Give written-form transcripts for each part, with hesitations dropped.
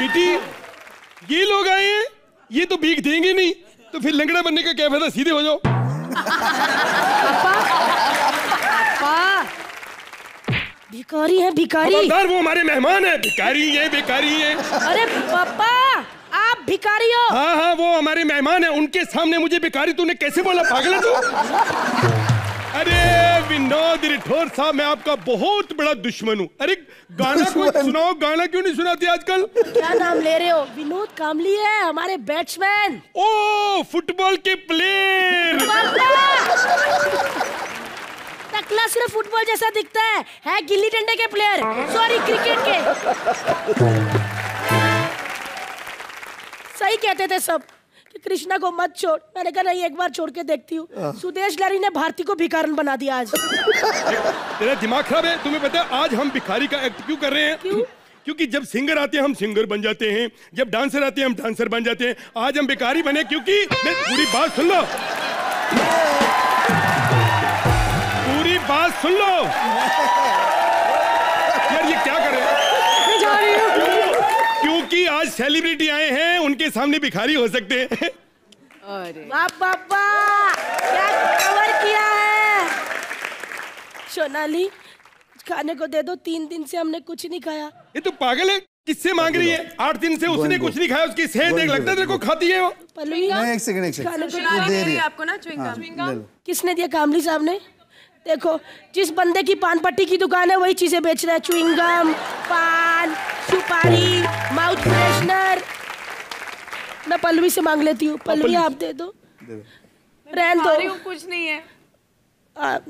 बेटी ये लोग आए हैं, ये तो भीख देंगे नहीं, तो फिर लंगड़ा बनने का क्या फायदा, सीधे हो जाओ। भिखारी है भिखारी, खबरदार वो हमारे मेहमान है, भिखारी है भिखारी है। अरे पापा आप भिखारी हो? हाँ हाँ वो हमारे मेहमान है, उनके सामने मुझे भिखारी तूने कैसे बोला, पागल है तू? अरे विनोद रिठोर साहब मैं आपका बहुत बड़ा दुश्मन हूँ। अरे गाना कोई सुनाओ, गाना क्यों नहीं सुनाते आजकल? क्या नाम ले रहे हो? विनोद कांबली है हमारे बैट्समैन। ओ फुटबॉल के प्लेयर। टकला सिर्फ फुटबॉल जैसा दिखता है गिल्ली डंडे के प्लेयर, सॉरी क्रिकेट के। सही कहते थे सब कि कृष्णा को मत छोड़, मैंने कहा नहीं एक बार छोड़ के देखती हूँ। सुदेश लारी ने भारती को भिखारन बना दिया आज। तेरा दिमाग खराब है, तुम्हें पता है आज हम भिखारी का एक्ट क्यों कर रहे हैं? क्यों? क्योंकि जब सिंगर आते हैं हम सिंगर बन जाते हैं, जब डांसर आते हैं हम डांसर बन जाते हैं, आज हम भिखारी बने क्योंकि पूरी बात सुन लो, पूरी बात सुन लो। यार ये क्या कर रहे हैं? क्योंकि आज सेलिब्रिटी आए हैं, उनके सामने भिखारी हो सकते हैं। अरे बाप बाप बाप क्या कवर किया है। सोनाली खाने को दे दो, 3 दिन से हमने कुछ नहीं खाया। ये तो पागल है, किससे मांग रही है? 8 दिन से उसने कुछ नहीं खाया, उसकी सेहत देख लगता है तेरे को खाती है वो। एक सेकंड आपको ना च्युइंगम किसने दिया? कामली साहब ने। देखो जिस बंदे की पान पट्टी की दुकान है वही चीजें बेच रहा है, च्युइंगम, पान, सुपारी, माउथ फ्रेशनर। मैं पल्लवी से मांग लेती हूँ, पल्लवी आप दे दो। रहन दो कुछ नहीं है।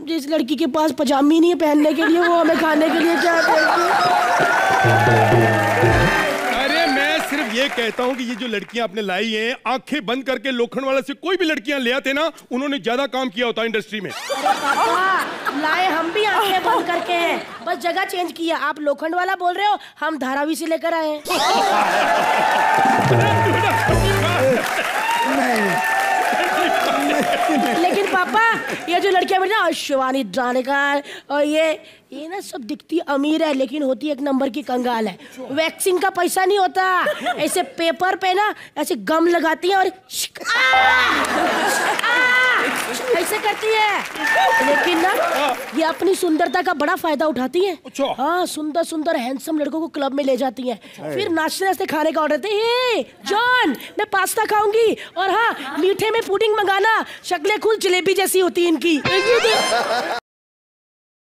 जिस लड़की के पास पजामी नहीं है पहनने के लिए वो हमें खाने के लिए क्या देगी? अरे मैं सिर्फ ये कहता हूँ कि ये जो लड़कियाँ आपने लाई हैं, आंखें बंद करके लोखंडवाला से कोई भी लड़कियाँ ले आते ना, उन्होंने ज्यादा काम किया होता इंडस्ट्री में। लाए हम भी आंखें बंद करके हैं, बस जगह चेंज किया। आप लोखंड वाला बोल रहे हो, हम धारावी से लेकर आए हैं। लेकिन पापा ये जो लड़कियां ना शिवानी डानेकर और ये ना सब दिखती अमीर है लेकिन होती एक नंबर की कंगाल है। वैक्सीन का पैसा नहीं होता, ऐसे पेपर पे ना ऐसे गम लगाती है और ऐसे करती है, लेकिन ना ये अपनी सुंदरता का बड़ा फायदा उठाती है। हाँ सुंदर सुंदर हैंडसम लड़कों को क्लब में ले जाती है, फिर नाचते नाचते खाने का ऑर्डर देती है। जॉन मैं पास्ता खाऊंगी और हाँ मीठे में पुडिंग मंगाना, शक्लें खुल जलेबी जैसी होती है इनकी।